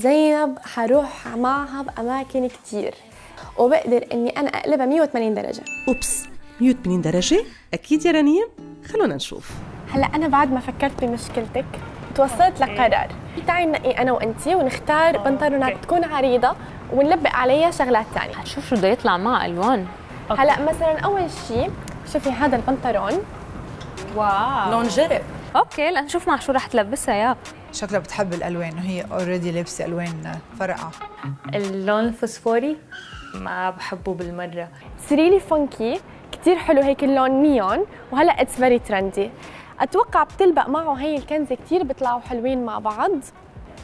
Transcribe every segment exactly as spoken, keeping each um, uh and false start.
زينب هروح معها بأماكن كتير وبقدر إني أنا أقلبها مية وثمانين درجة. أوبس، مية وثمانين درجة؟ أكيد يا رنيم، خلونا نشوف. هلا أنا بعد ما فكرت بمشكلتك توصلت لقرار، تعي ننقي أنا وأنتي ونختار بنطلونات تكون عريضة ونلبق عليها شغلات ثانية. هنشوف شو بده يطلع مع ألوان. أوكي. هلا مثلا أول شيء شوفي هذا البنطلون. واو، لونجيري. اوكي لنشوف مع شو رح تلبسها. ياب شكلها بتحب الالوان وهي اوريدي لابسه الوان فرقعه. اللون الفوسفوري ما بحبه بالمره. سريلي فونكي كثير حلو، هيك اللون نيون وهلا اتس فيري ترندي، اتوقع بتلبق معه هي الكنزه كثير، بيطلعوا حلوين مع بعض.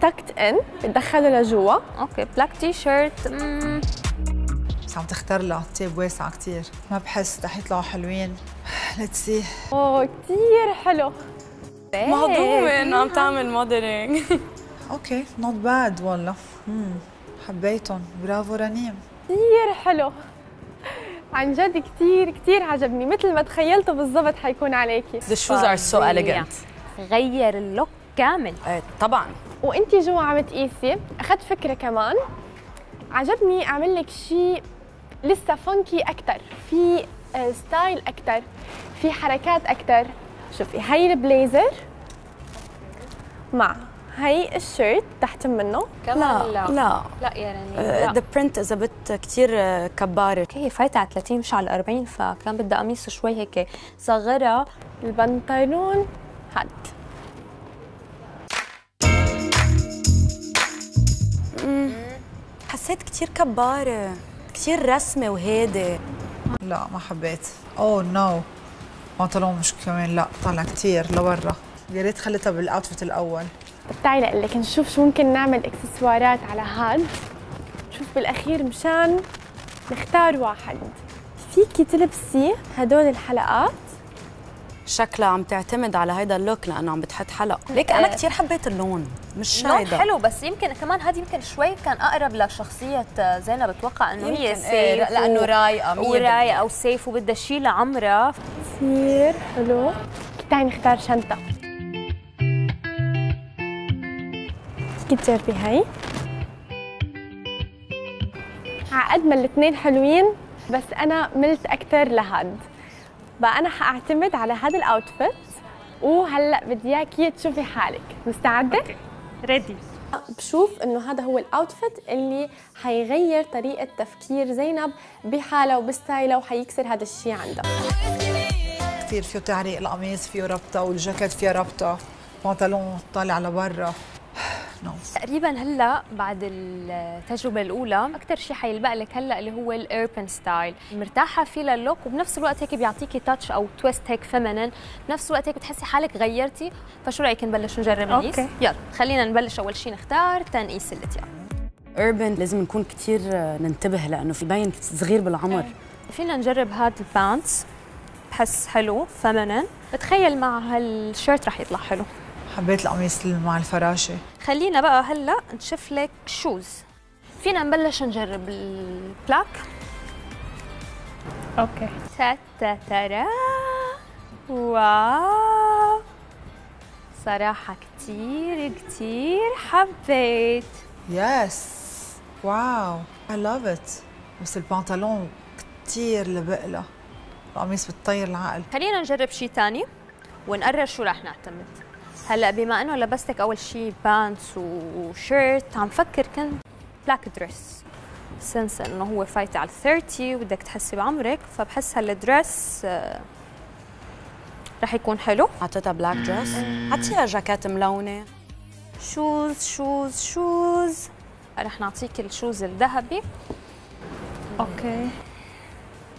تاكت ان بتدخله لجوا. اوكي بلاك تي شيرت. بس عم تختار لها طيب واسعه كثير، ما بحس رح يطلعوا حلوين. ليتس سي. اوه كثير حلو، مهضومة انه عم تعمل موديلينج. اوكي نوت باد والله. امم حبيتهم، برافو رنيم، كثير حلو عن جد، كثير كثير عجبني مثل ما تخيلته بالضبط حيكون عليكي. The shoes are so elegant. غير اللوك كامل. آه طبعا. وانتي جوا عم تقيسي، اخذت فكرة كمان عجبني، اعمل لك شيء لسه فونكي اكثر، في ستايل اكثر، في حركات اكثر. شوفي هي البليزر مع هي الشيرت تحت منه. لا لا لا, لا يعني ذا برنت اذا بت كثير كباره، هي فايته على ثلاثين مش على أربعين، فكان بدها قميص شوي هيك صغيره. البنطلون هاد حسيت كثير كباره، كثير رسمه وهادي. لا ما حبيت. اوه نو بنطلون مش كمان، لا طلع كثير لورا، يا ريت خليتها بالاوتفيت الاول. تعي لأقول لك نشوف شو ممكن نعمل اكسسوارات على هاد، نشوف بالاخير مشان نختار واحد. فيكي تلبسي هدول الحلقات، شكلها عم تعتمد على هيدا اللوك لانه عم بتحط حلق. ليك انا كثير حبيت اللون، مش هيدا حلو، بس يمكن كمان هذا يمكن شوي كان اقرب لشخصيه زينب، بتوقع انه هي سيف إيه، لانه رايقه ورايقه وسيف وبدها شيء لعمرها كثير حلو. تعي نختار شنطه، فيكي تجربي هي، عقد ما الاثنين حلوين بس انا ملت اكثر لهاد، بقى أنا حأعتمد على هذا الأوتفيت. وهلأ بدي إياكي تشوفي حالك، مستعدة؟ ريدي. بشوف إنه هذا هو الأوتفيت اللي حيغير طريقة تفكير زينب بحالها وبستايلها، وحيكسر هذا الشيء عندها. كثير فيه تعريق، القميص فيه ربطة والجاكيت فيه ربطة، بنطلون طالع لبرا. تقريبا هلا بعد التجربه الاولى اكثر شيء حيلبق لك هلا اللي هو الايربن ستايل، مرتاحه فيه للوك وبنفس الوقت هيك بيعطيكي تاتش او تويست هيك فيمنين، بنفس الوقت هيك بتحسي حالك غيرتي. فشو رايك نبلش نجرب نقيس؟ يلا خلينا نبلش. اول شيء نختار تنقيس الاتيان. ايربن لازم نكون كثير ننتبه لانه في باين صغير بالعمر. فينا نجرب هذا البانتس، بحس حلو فيمنين، بتخيل مع هالشيرت رح يطلع حلو. حبيت القميص مع الفراشه. خلينا بقى هلا نشوف لك شوز، فينا نبلش نجرب البلاك. اوكي تا تا ترا. واو صراحه كثير كثير حبيت. يس واو اي لاف ات. بس البنطلون كثير لبقله، القميص بتطير العقل. خلينا نجرب شيء ثاني ونقرر شو رح نعتمد. هلا بما انه لبستك اول شيء بانتس وشيرت، عم فكر كنت بلاك دريس، سنس انه هو فايت على الثلاثين وبدك تحسي بعمرك، فبحس هالدريس رح يكون حلو. عطيتها بلاك دريس، عطيها جاكيت ملونه. شوز شوز شوز، رح نعطيك الشوز الذهبي. اوكي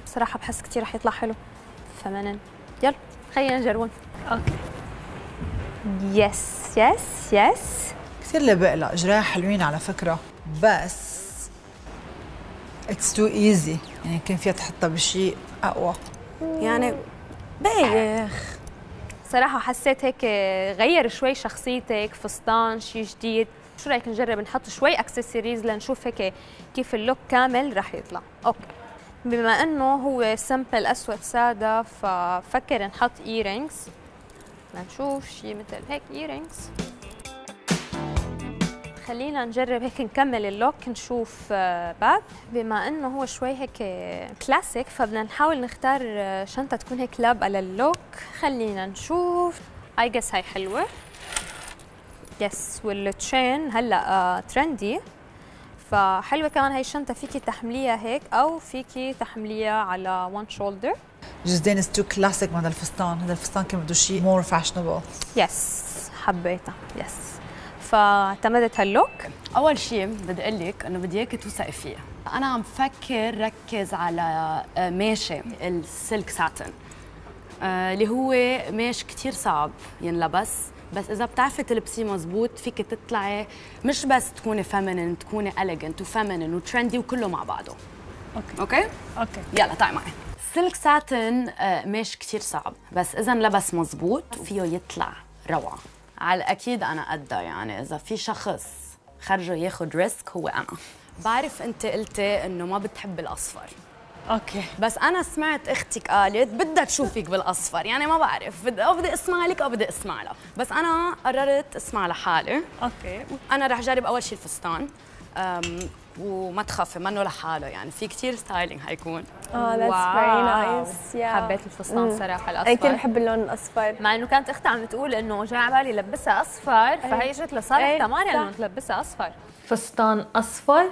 بصراحه بحس كثير رح يطلع حلو فمنن. يلا خلينا نجرب. اوكي يس يس يس كثير لبقلة، اجريها حلوين على فكرة بس اتس تو ايزي، يعني كان فيها تحطها بشيء أقوى. يعني بايخ صراحة، حسيت هيك غير شوي شخصيتك، فستان شيء جديد. شو رأيك نجرب نحط شوي اكسسوارز لنشوف هيك كيف اللوك كامل رح يطلع؟ اوكي بما انه هو سمبل أسود سادة، ففكر نحط ايرينجز، نشوف شي مثل هيك earrings. خلينا نجرب هيك نكمل اللوك نشوف باب. بما انه هو شوي هيك كلاسيك فبدنا نحاول نختار شنطه تكون هيك لابقه للوك. خلينا نشوف. اي جس هاي حلوه. يس والتشين هلا ترندي فحلوه كمان هاي الشنطه، فيكي تحمليها هيك او فيكي تحمليها على وان شولدر. جزدين از تو كلاسيك مع هذا الفستان، هذا الفستان كان بده شيء مور فاشنبل. يس حبيتها. يس فاعتمدت هاللوك. اول شيء بدي اقول لك انه بدي اياك توثقي فيها. انا عم فكر ركز على ماشي السلك ساتن اللي هو ماش كثير صعب ينلبس، بس اذا بتعرفي تلبسيه مزبوط فيك تطلعي مش بس تكوني فيمينين، تكوني اليجنت وفيمينين وترندي وكله مع بعضه. اوكي اوكي اوكي يلا تعي معي. سلك ساتن ماش كثير صعب، بس اذا انلبس مزبوط فيه يطلع روعه. على الأكيد أنا قدها، يعني إذا في شخص خرجه ياخد ريسك هو أنا. بعرف أنت قلتي إنه ما بتحب الأصفر. أوكي. بس أنا سمعت أختك قالت بدها تشوفك بالأصفر، يعني ما بعرف بدي أو بدي أسمع لك أو بدي أسمع لها، بس أنا قررت أسمع لحالي. أوكي. أنا رح أجرب أول شيء الفستان. وما تخافي منه لحاله، يعني في كثير ستايلينج حيكون. اه ذاتس فيري نايس. حبيت الفستان مم. صراحه الاصفر. انا كثير بحب اللون الاصفر، مع انه كانت اختها عم تقول انه جاي على بالي لبسها اصفر، فهي اجت لصالح تماما انه تلبسها اصفر. فستان اصفر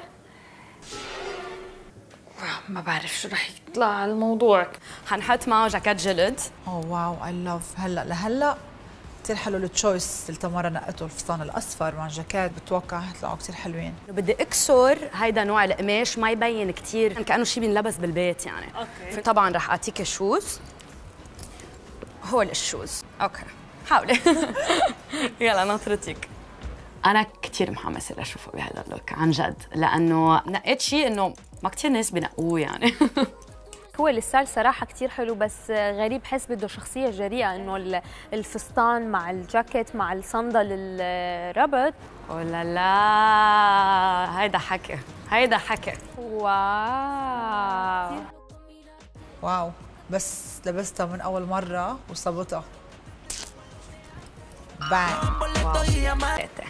ما بعرف شو رح يطلع الموضوع. حنحط معه جاكيت جلد. اوه واو اي لاف. هلا لهلا كثير حلو التشويس اللي تمارا نقته، الفستان الاصفر مع الجاكيت بتوقع حيطلعوا كثير حلوين. بدي اكسر هيدا نوع القماش ما يبين كثير كانه شيء بينلبس بالبيت يعني. اوكي طبعا رح اعطيك شوز. هول الشوز. اوكي حاولي. يلا ناطرتك. انا كثير محمسه لاشوفه بهذا اللوك عن جد، لانه نقيت شيء انه ما كثير ناس بنقوه يعني. هو الستايل صراحة كتير حلو، بس غريب حس بده شخصية جريئة انه الفستان مع الجاكيت مع الصندل الربط. ولا لا هيدا حكي، هيدا حكي. واو واو بس لبستها من أول مرة وصبتها. باي.